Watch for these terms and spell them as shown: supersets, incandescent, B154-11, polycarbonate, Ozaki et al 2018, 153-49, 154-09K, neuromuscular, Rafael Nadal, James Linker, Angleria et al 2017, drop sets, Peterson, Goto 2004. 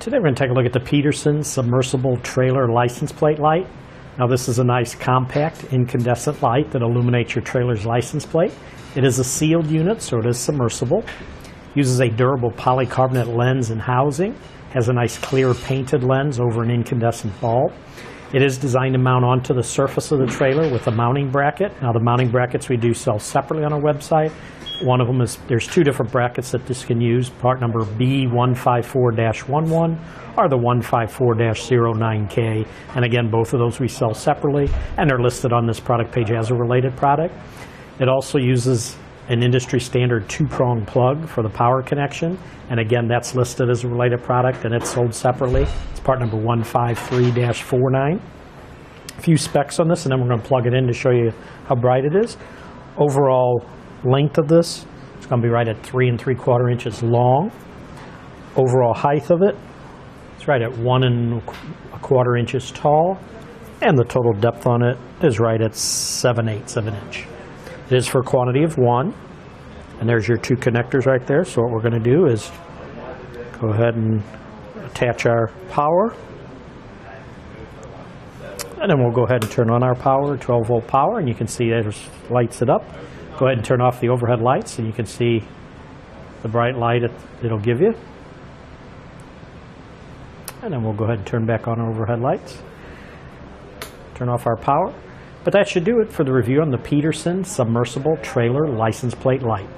Today we're going to take a look at the Peterson submersible trailer license plate light. Now this is a nice compact incandescent light that illuminates your trailer's license plate. It is a sealed unit, so it is submersible. Uses a durable polycarbonate lens and housing. Has a nice clear painted lens over an incandescent bulb. It is designed to mount onto the surface of the trailer with a mounting bracket. Now the mounting brackets we do sell separately on our website. One of them is, there's two different brackets that this can use, part number B154-11 or the 154-09K. And again, both of those we sell separately and are listed on this product page as a related product. It also uses an industry standard two-prong plug for the power connection. And again, that's listed as a related product and it's sold separately. It's part number 153-49. A few specs on this and then we're going to plug it in to show you how bright it is. Overall length of this, it's going to be right at 3 3/4 inches long. Overall height of it, it's right at 1 1/4 inches tall, and the total depth on it is right at 7/8 of an inch. It is for a quantity of one, and there's your two connectors right there. So what we're going to do is go ahead and attach our power, and then we'll go ahead and turn on our power, 12-volt power, and you can see it lights it up. Go ahead and turn off the overhead lights and you can see the bright light it'll give you. And then we'll go ahead and turn back on our overhead lights. Turn off our power. But that should do it for the review on the Peterson submersible trailer license plate light.